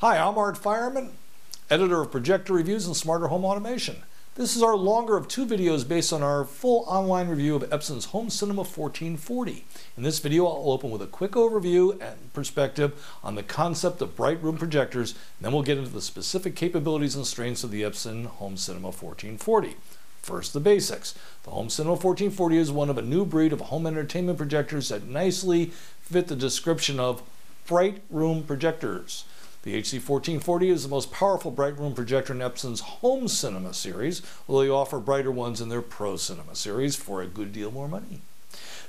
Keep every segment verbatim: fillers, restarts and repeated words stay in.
Hi, I'm Art Feierman, editor of Projector Reviews and Smarter Home Automation. This is our longer of two videos based on our full online review of Epson's Home Cinema fourteen forty. In this video, I'll open with a quick overview and perspective on the concept of bright room projectors, and then we'll get into the specific capabilities and strengths of the Epson Home Cinema fourteen forty. First, the basics. The Home Cinema fourteen forty is one of a new breed of home entertainment projectors that nicely fit the description of bright room projectors. The H C fourteen forty is the most powerful bright room projector in Epson's Home Cinema series, although they offer brighter ones in their Pro Cinema series for a good deal more money.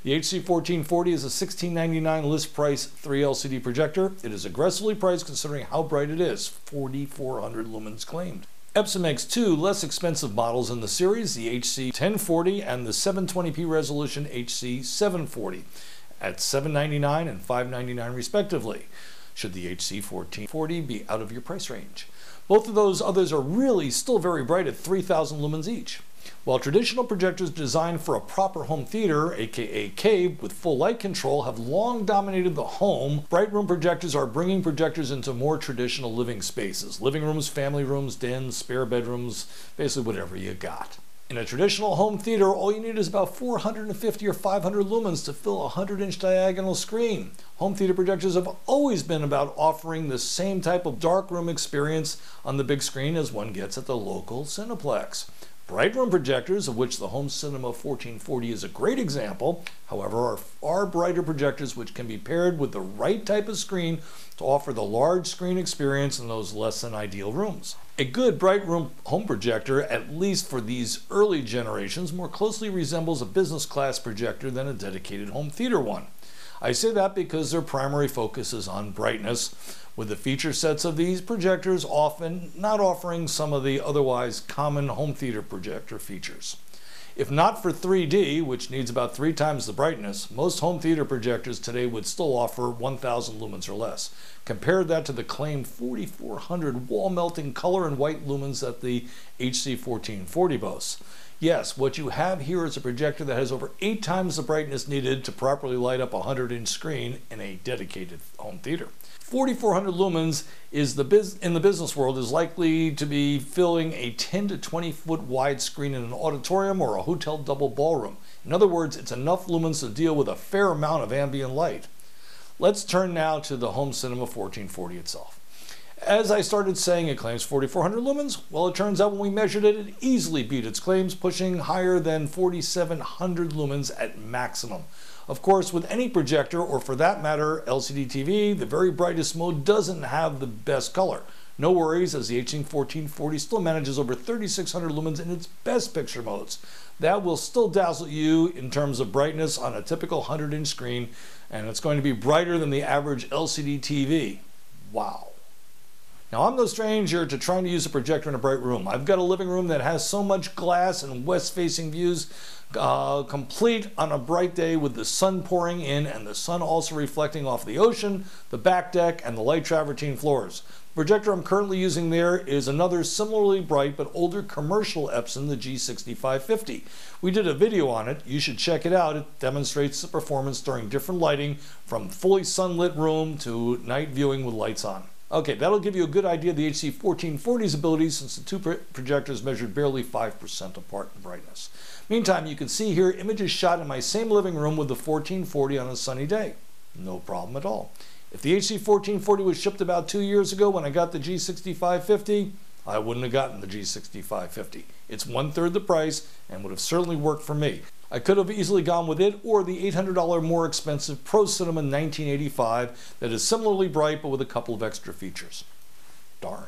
The H C fourteen forty is a sixteen ninety-nine list price three L C D projector. It is aggressively priced considering how bright it is, forty-four hundred lumens claimed. Epson makes two less expensive models in the series, the H C ten forty and the seven twenty p resolution H C seven forty, at seven ninety-nine and five ninety-nine respectively. Should the H C fourteen forty be out of your price range? Both of those others are really still very bright at three thousand lumens each. While traditional projectors designed for a proper home theater, aka cave, with full light control have long dominated the home, bright room projectors are bringing projectors into more traditional living spaces. Living rooms, family rooms, dens, spare bedrooms, basically whatever you got. In a traditional home theater, all you need is about four hundred fifty or five hundred lumens to fill a one hundred inch diagonal screen. Home theater projectors have always been about offering the same type of dark room experience on the big screen as one gets at the local Cineplex. Bright room projectors, of which the Home Cinema fourteen forty is a great example, however, are far brighter projectors which can be paired with the right type of screen to offer the large screen experience in those less than ideal rooms. A good bright room home projector, at least for these early generations, more closely resembles a business class projector than a dedicated home theater one. I say that because their primary focus is on brightness, with the feature sets of these projectors often not offering some of the otherwise common home theater projector features. If not for three D, which needs about three times the brightness, most home theater projectors today would still offer one thousand lumens or less. Compare that to the claimed forty-four hundred wall-melting color and white lumens that the H C fourteen forty boasts. Yes, what you have here is a projector that has over eight times the brightness needed to properly light up a one hundred inch screen in a dedicated home theater. forty-four hundred lumens is the biz in the business world is likely to be filling a ten to twenty foot wide screen in an auditorium or a hotel double ballroom. In other words, it's enough lumens to deal with a fair amount of ambient light. Let's turn now to the Home Cinema fourteen forty itself. As I started saying, it claims forty-four hundred lumens. Well, it turns out when we measured it, it easily beat its claims, pushing higher than forty-seven hundred lumens at maximum. Of course, with any projector, or for that matter, L C D T V, the very brightest mode doesn't have the best color. No worries, as the H C fourteen forty still manages over thirty-six hundred lumens in its best picture modes. That will still dazzle you in terms of brightness on a typical one hundred inch screen, and it's going to be brighter than the average L C D T V. Wow. Now, I'm no stranger to trying to use a projector in a bright room. I've got a living room that has so much glass and west-facing views, uh, complete on a bright day with the sun pouring in and the sun also reflecting off the ocean, the back deck, and the light travertine floors. The projector I'm currently using there is another similarly bright but older commercial Epson, the G sixty-five fifty. We did a video on it. You should check it out. It demonstrates the performance during different lighting, from fully sunlit room to night viewing with lights on. Okay, that'll give you a good idea of the H C fourteen forty's abilities, since the two pro projectors measured barely five percent apart in brightness. Meantime, you can see here images shot in my same living room with the fourteen forty on a sunny day. No problem at all. If the H C fourteen forty was shipped about two years ago when I got the G sixty-five fifty, I wouldn't have gotten the G sixty-five fifty. It's one-third the price and would have certainly worked for me. I could have easily gone with it or the eight hundred dollar more expensive Pro Cinema nineteen eighty-five that is similarly bright but with a couple of extra features. Darn.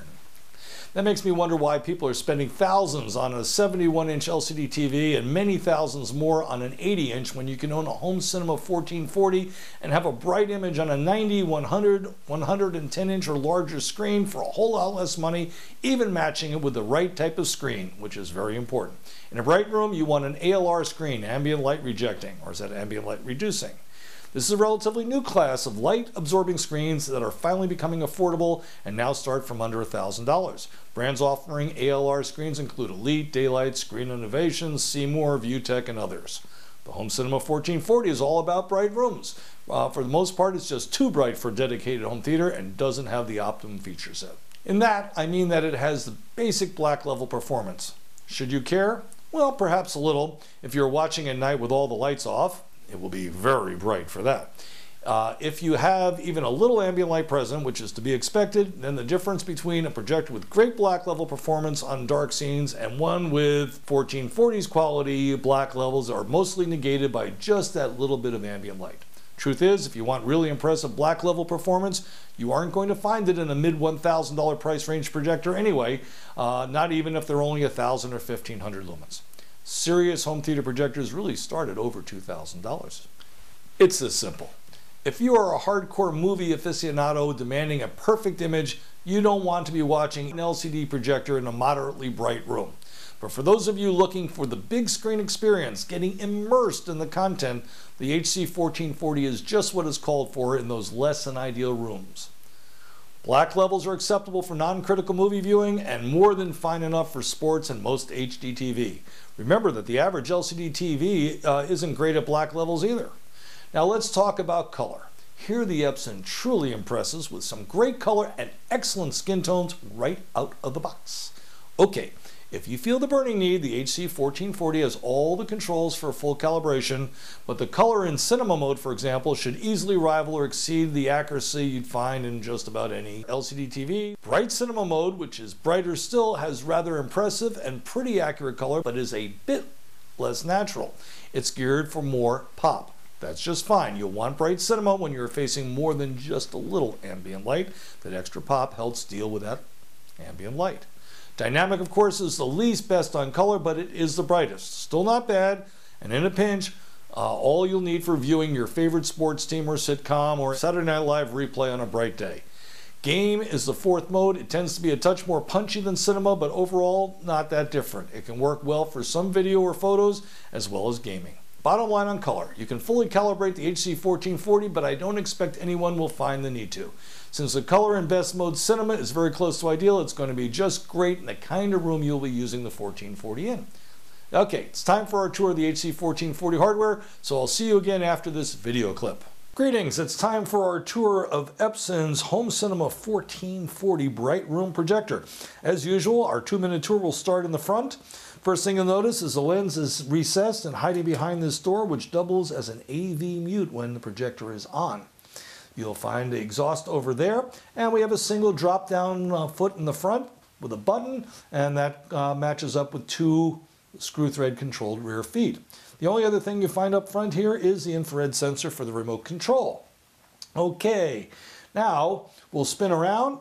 That makes me wonder why people are spending thousands on a seventy-one inch L C D T V and many thousands more on an eighty inch when you can own a Home Cinema fourteen forty and have a bright image on a ninety, one hundred, one ten inch or larger screen for a whole lot less money, even matching it with the right type of screen, which is very important. In a bright room, you want an A L R screen, ambient light rejecting, or is that ambient light reducing? This is a relatively new class of light-absorbing screens that are finally becoming affordable and now start from under one thousand dollars. Brands offering A L R screens include Elite, Daylight, Screen Innovations, Seymour, Vutech, and others. The Home Cinema fourteen forty is all about bright rooms. Uh, for the most part, it's just too bright for dedicated home theater and doesn't have the optimum feature set. In that, I mean that it has the basic black level performance. Should you care? Well, perhaps a little. If you're watching at night with all the lights off, it will be very bright for that. Uh, if you have even a little ambient light present, which is to be expected, then the difference between a projector with great black level performance on dark scenes and one with fourteen forty's quality black levels are mostly negated by just that little bit of ambient light. Truth is, if you want really impressive black level performance, you aren't going to find it in a mid one thousand dollar price range projector anyway, uh, not even if they're only one thousand or fifteen hundred lumens. Serious home theater projectors really start at over two thousand dollars. It's this simple. If you are a hardcore movie aficionado demanding a perfect image, you don't want to be watching an L C D projector in a moderately bright room. But for those of you looking for the big screen experience, getting immersed in the content, the H C fourteen forty is just what is called for in those less than ideal rooms. Black levels are acceptable for non-critical movie viewing and more than fine enough for sports and most H D T V. Remember that the average L C D T V uh, isn't great at black levels either. Now let's talk about color. Here the Epson truly impresses with some great color and excellent skin tones right out of the box. Okay, if you feel the burning need, the H C fourteen forty has all the controls for full calibration, but the color in cinema mode, for example, should easily rival or exceed the accuracy you'd find in just about any L C D T V. Bright cinema mode, which is brighter still, has rather impressive and pretty accurate color, but is a bit less natural. It's geared for more pop. That's just fine. You'll want bright cinema when you're facing more than just a little ambient light. That extra pop helps deal with that ambient light. Dynamic, of course, is the least best on color, but it is the brightest. Still not bad, and in a pinch, uh, all you'll need for viewing your favorite sports team or sitcom or Saturday Night Live replay on a bright day. Game is the fourth mode. It tends to be a touch more punchy than cinema, but overall, not that different. It can work well for some video or photos, as well as gaming. Bottom line on color, you can fully calibrate the H C fourteen forty, but I don't expect anyone will find the need to. Since the color in best mode cinema is very close to ideal, it's going to be just great in the kind of room you'll be using the fourteen forty in. Okay, it's time for our tour of the H C fourteen forty hardware, so I'll see you again after this video clip. Greetings, it's time for our tour of Epson's Home Cinema fourteen forty Bright Room Projector. As usual, our two-minute tour will start in the front. First thing you'll notice is the lens is recessed and hiding behind this door, which doubles as an A V mute when the projector is on. You'll find the exhaust over there, and we have a single drop-down uh, foot in the front with a button, and that uh, matches up with two screw thread controlled rear feet. The only other thing you find up front here is the infrared sensor for the remote control. Okay, now we'll spin around,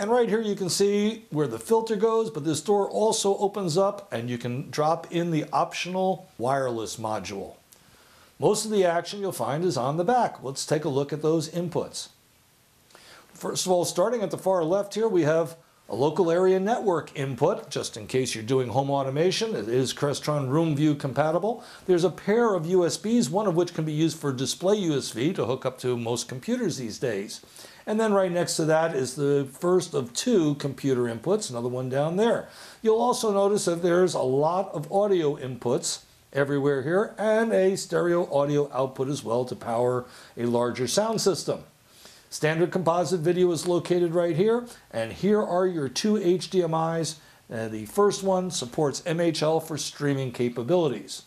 and right here you can see where the filter goes, but this door also opens up and you can drop in the optional wireless module. Most of the action you'll find is on the back. Let's take a look at those inputs. First of all, starting at the far left here, we have a local area network input, just in case you're doing home automation. It is Crestron RoomView compatible. There's a pair of U S Bs, one of which can be used for display U S B to hook up to most computers these days. And then right next to that is the first of two computer inputs, another one down there. You'll also notice that there's a lot of audio inputs everywhere here and a stereo audio output as well to power a larger sound system. Standard composite video is located right here, and here are your two H D M Is. Uh, the first one supports M H L for streaming capabilities.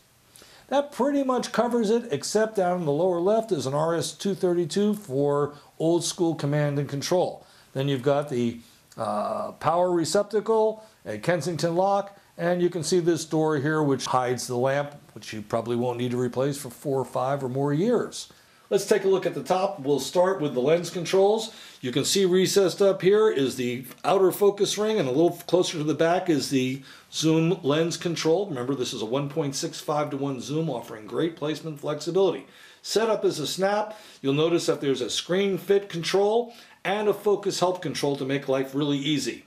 That pretty much covers it, except down in the lower left is an R S two thirty-two for old school command and control. Then you've got the uh, power receptacle, a Kensington lock, and you can see this door here which hides the lamp, which you probably won't need to replace for four or five or more years. Let's take a look at the top. We'll start with the lens controls. You can see recessed up here is the outer focus ring, and a little closer to the back is the zoom lens control. Remember, this is a one point six five to one zoom offering great placement flexibility. Setup is a snap. You'll notice that there's a screen fit control and a focus help control to make life really easy.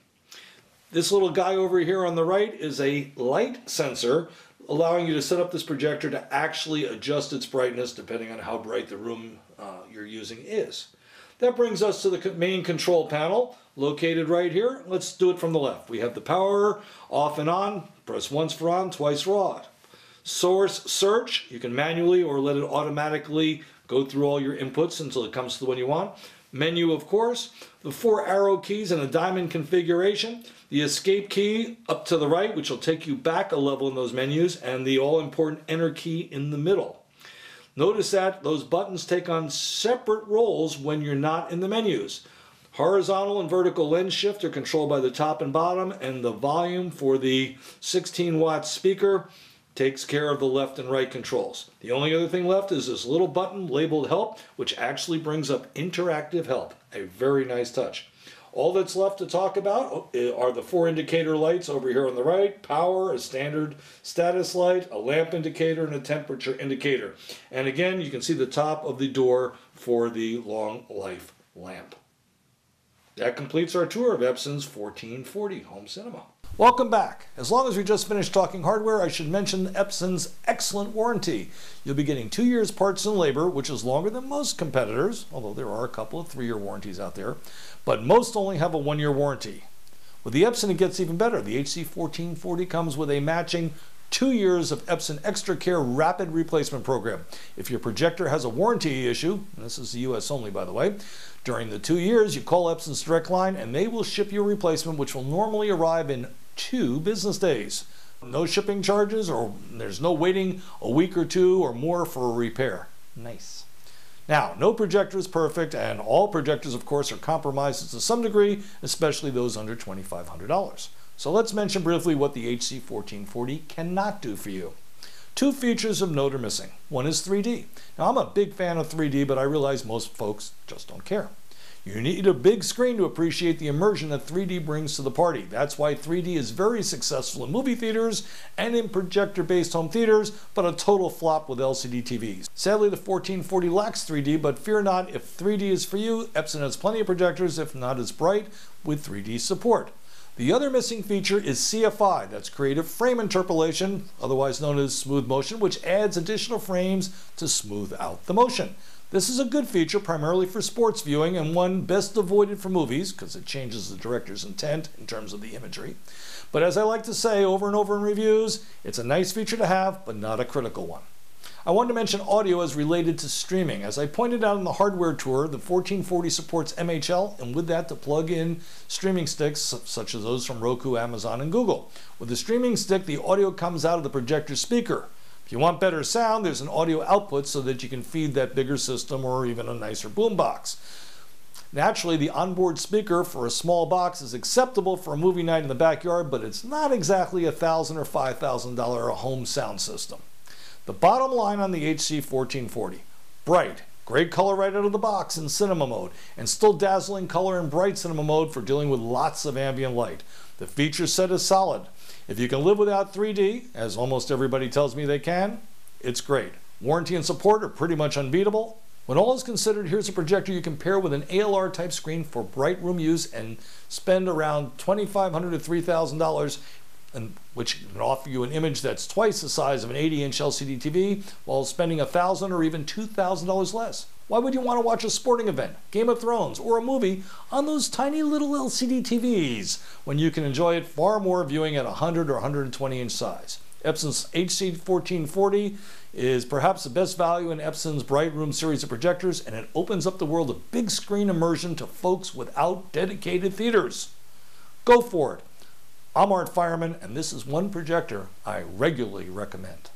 This little guy over here on the right is a light sensor, allowing you to set up this projector to actually adjust its brightness depending on how bright the room uh, you're using is. That brings us to the main control panel located right here. Let's do it from the left. We have the power off and on. Press once for on, twice for off. Source search, you can manually or let it automatically go through all your inputs until it comes to the one you want. Menu, of course, the four arrow keys in a diamond configuration, the escape key up to the right, which will take you back a level in those menus, and the all-important enter key in the middle. Notice that those buttons take on separate roles when you're not in the menus. Horizontal and vertical lens shift are controlled by the top and bottom, and the volume for the sixteen watt speaker takes care of the left and right controls. The only other thing left is this little button labeled help, which actually brings up interactive help. A very nice touch. All that's left to talk about are the four indicator lights over here on the right, power, a standard status light, a lamp indicator, and a temperature indicator. And again, you can see the top of the door for the long life lamp. That completes our tour of Epson's fourteen forty Home Cinema. Welcome back. As long as we just finished talking hardware, I should mention Epson's excellent warranty. You'll be getting two years parts and labor, which is longer than most competitors, although there are a couple of three-year warranties out there, but most only have a one-year warranty. With the Epson, it gets even better. The H C fourteen forty comes with a matching two years of Epson ExtraCare Rapid Replacement Program. If your projector has a warranty issue, and this is the U S only, by the way, during the two years, you call Epson's direct line, and they will ship you a replacement, which will normally arrive in two business days. No shipping charges, or there's no waiting a week or two or more for a repair. Nice. Now, no projector is perfect, and all projectors, of course, are compromised to some degree, especially those under twenty-five hundred dollars. So let's mention briefly what the H C fourteen forty cannot do for you. Two features of note are missing. One is three D. Now, I'm a big fan of three D, but I realize most folks just don't care. You need a big screen to appreciate the immersion that three D brings to the party. That's why three D is very successful in movie theaters and in projector-based home theaters, but a total flop with L C D T Vs. Sadly, the fourteen forty lacks three D, but fear not, if three D is for you, Epson has plenty of projectors, if not as bright, with three D support. The other missing feature is C F I, that's creative frame interpolation, otherwise known as smooth motion, which adds additional frames to smooth out the motion. This is a good feature primarily for sports viewing and one best avoided for movies because it changes the director's intent in terms of the imagery. But as I like to say over and over in reviews, it's a nice feature to have, but not a critical one. I wanted to mention audio as related to streaming. As I pointed out in the hardware tour, the fourteen forty supports M H L, and with that to plug in streaming sticks such as those from Roku, Amazon, and Google. With the streaming stick, the audio comes out of the projector speaker. If you want better sound, there's an audio output so that you can feed that bigger system or even a nicer boombox. Naturally, the onboard speaker for a small box is acceptable for a movie night in the backyard, but it's not exactly a one thousand dollars or five thousand dollar home sound system. The bottom line on the H C fourteen forty, bright, great color right out of the box in cinema mode, and still dazzling color in bright cinema mode for dealing with lots of ambient light. The feature set is solid. If you can live without three D, as almost everybody tells me they can, it's great. Warranty and support are pretty much unbeatable. When all is considered, here's a projector you can pair with an A L R type screen for bright room use and spend around twenty-five hundred dollars to three thousand dollars. And which can offer you an image that's twice the size of an eighty inch L C D T V while spending one thousand dollars or even two thousand dollars less. Why would you want to watch a sporting event, Game of Thrones, or a movie on those tiny little L C D T Vs when you can enjoy it far more viewing at one hundred or one hundred twenty inch size? Epson's H C fourteen forty is perhaps the best value in Epson's Bright Room series of projectors, and it opens up the world of big screen immersion to folks without dedicated theaters. Go for it. I'm Art Feierman, and this is one projector I regularly recommend.